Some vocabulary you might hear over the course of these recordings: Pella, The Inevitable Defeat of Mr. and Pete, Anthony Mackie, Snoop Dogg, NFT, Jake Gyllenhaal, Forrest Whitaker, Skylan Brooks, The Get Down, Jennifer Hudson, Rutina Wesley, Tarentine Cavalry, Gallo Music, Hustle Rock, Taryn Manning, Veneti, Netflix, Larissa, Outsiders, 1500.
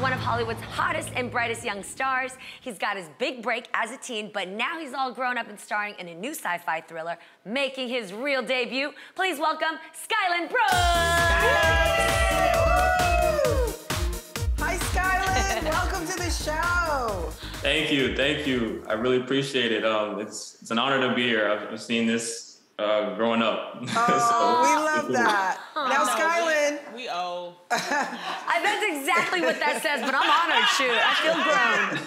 one of Hollywood's hottest and brightest young stars. He's got his big break as a teen, but now he's all grown up and starring in a new sci-fi thriller, making his real debut. Please welcome Skylan Brooks! Hi, Skylan. Welcome to the show. Thank you, thank you. I really appreciate it. It's an honor to be here. I've seen this growing up. Oh, so, we love that. Now, Skylan. We owe. That's exactly what that says, but I'm honored, shoot. I feel grown.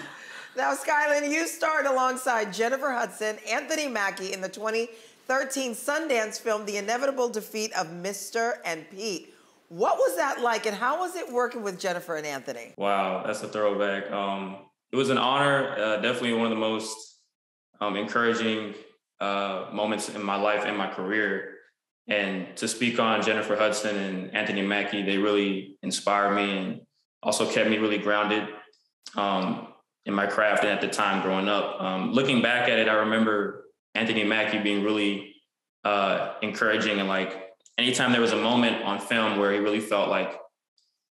Now, Skylan, you starred alongside Jennifer Hudson, Anthony Mackie in the 2013 Sundance film, The Inevitable Defeat of Mr. and Pete. What was that like, and how was it working with Jennifer and Anthony? Wow, that's a throwback. It was an honor, definitely one of the most encouraging moments in my life and my career. And to speak on Jennifer Hudson and Anthony Mackie, they really inspired me and also kept me really grounded in my craft and at the time growing up. Looking back at it, I remember Anthony Mackie being really encouraging, and like anytime there was a moment on film where he really felt like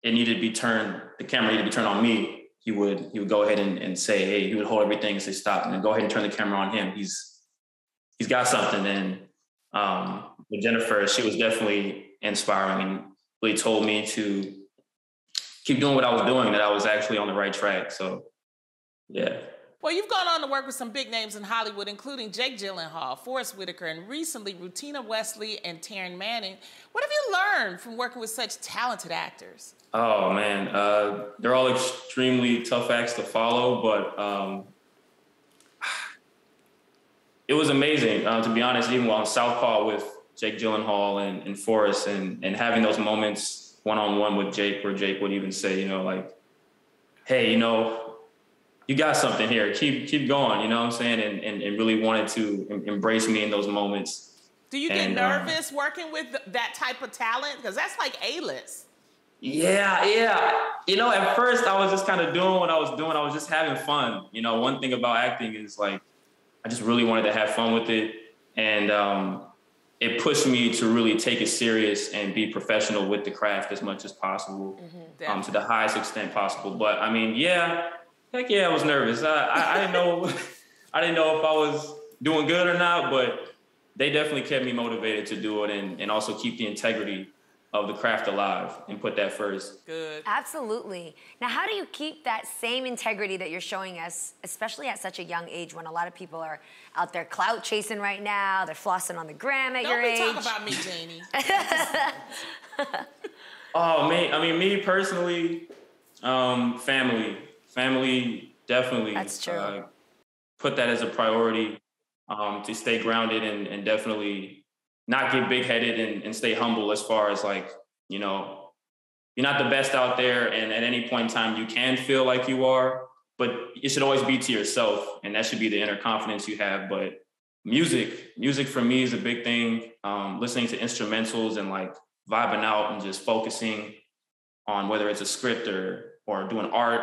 it needed to be turned, the camera needed to be turned on me, he would go ahead and say, hey, he would hold everything and say stop, and then go ahead and turn the camera on him. He's got something. And with Jennifer, she was definitely inspiring and really told me to keep doing what I was doing, that I was actually on the right track. So, yeah. Well, you've gone on to work with some big names in Hollywood, including Jake Gyllenhaal, Forrest Whitaker, and recently Rutina Wesley and Taryn Manning. What have you learned from working with such talented actors? Oh, man. They're all extremely tough acts to follow, but it was amazing, to be honest, even while on Southpaw with Jake Gyllenhaal and Forrest, and having those moments one-on-one with Jake, where Jake would even say, you know, like, hey, you know, you got something here. Keep going, you know what I'm saying? And really wanted to embrace me in those moments. Do you get nervous working with that type of talent? Because that's like A-list. Yeah. You know, at first I was just kind of doing what I was doing. I was just having fun. You know, one thing about acting is like, I just really wanted to have fun with it. And it pushed me to really take it serious and be professional with the craft as much as possible, to the highest extent possible. But I mean, yeah, heck yeah, I was nervous. I didn't know, I didn't know if I was doing good or not, but they definitely kept me motivated to do it, and also keep the integrity of the craft alive and put that first. Good. Absolutely. Now, how do you keep that same integrity that you're showing us, especially at such a young age when a lot of people are out there clout chasing right now, they're flossing on the gram at your age? Don't be talking about me, Janie. Oh, me, I mean, me personally, family. Family definitely. That's true. Put that as a priority, to stay grounded and definitely not get big-headed and stay humble as far as, like, you know, you're not the best out there, and at any point in time you can feel like you are, but it should always be to yourself, and that should be the inner confidence you have. But music for me is a big thing. Listening to instrumentals and, like, vibing out and just focusing on whether it's a script or doing art.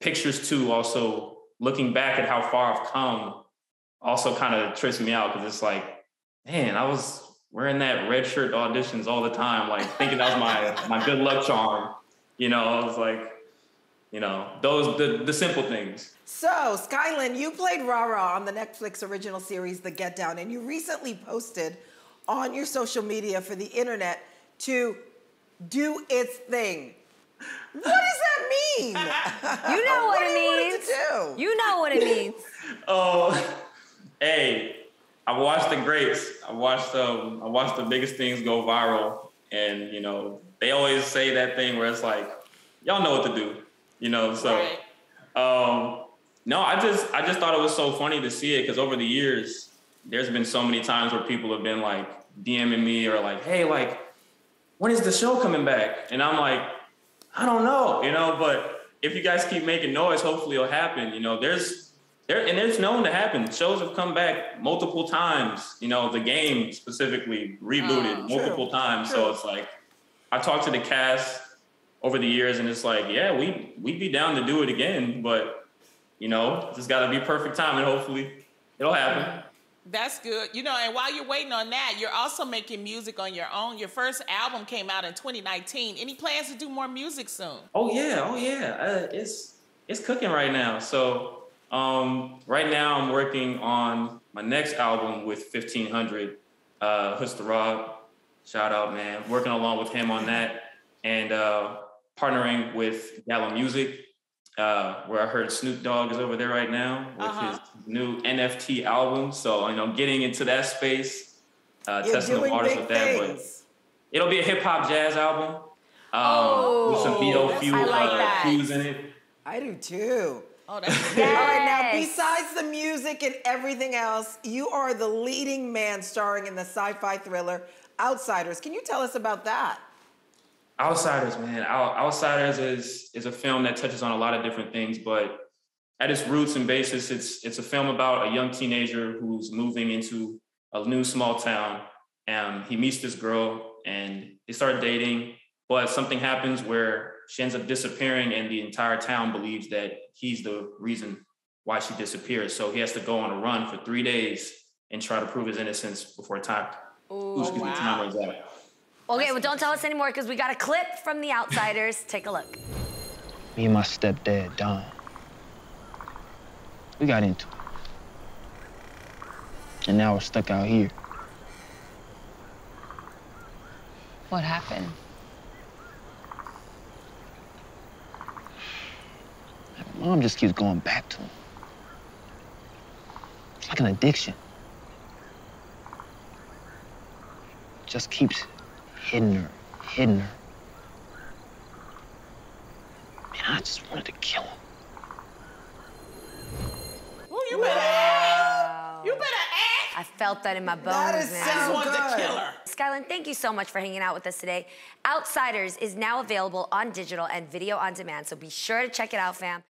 Pictures, too, also looking back at how far I've come also kind of trips me out, because it's like, man, I was wearing that red shirt auditions all the time, like thinking that was my good luck charm. You know, I was like, you know, the simple things. So, Skylan, you played Rara on the Netflix original series, The Get Down, and you recently posted on your social media for the internet to do its thing. What does that mean? You know what it means. What do you want it to do? You know what it means. Oh, hey. I watched the greats. I watched the biggest things go viral, and you know they always say that thing where it's like, y'all know what to do, you know. So, no, I just thought it was so funny to see it, because over the years, there's been so many times where people have been like DMing me or like, hey, like, when is the show coming back? And I'm like, I don't know, you know. But if you guys keep making noise, hopefully it'll happen. You know, it's known to happen. Shows have come back multiple times. You know, The Game specifically rebooted multiple times. So it's like, I talked to the cast over the years, and it's like, yeah, we'd be down to do it again. But, you know, it's got to be perfect time, and hopefully it'll happen. That's good. You know, and while you're waiting on that, you're also making music on your own. Your first album came out in 2019. Any plans to do more music soon? Oh, yeah. Oh, yeah. It's cooking right now. So right now I'm working on my next album with 1500, Hustle Rock. Shout out, man. Working along with him on that and partnering with Gallo Music. Where I heard Snoop Dogg is over there right now with his new NFT album. So, you know, getting into that space, testing the waters with that. But it'll be a hip-hop jazz album with some BO fuse in it. I do, too. Oh, that's good. All right, now, besides the music and everything else, you are the leading man starring in the sci-fi thriller Outsiders. Can you tell us about that? Outsiders, man. Outsiders is a film that touches on a lot of different things, but at its roots and basis, it's a film about a young teenager who's moving into a new small town. He meets this girl and they start dating, but something happens where she ends up disappearing and the entire town believes that he's the reason why she disappeared. So he has to go on a run for 3 days and try to prove his innocence before time. Ooh, time runs out. Okay, well, don't tell us anymore because we got a clip from The Outsiders. Take a look. Me and my stepdad, Don, we got into it. And now we're stuck out here. What happened? My mom just keeps going back to him. It's like an addiction. Just keeps hitting her. Man, I just wanted to kill him. Well, you better act. You better act. I felt that in my bones, man. That is so good. I just wanted to kill her. Skylan, thank you so much for hanging out with us today. Outsiders is now available on digital and video on demand, so be sure to check it out, fam.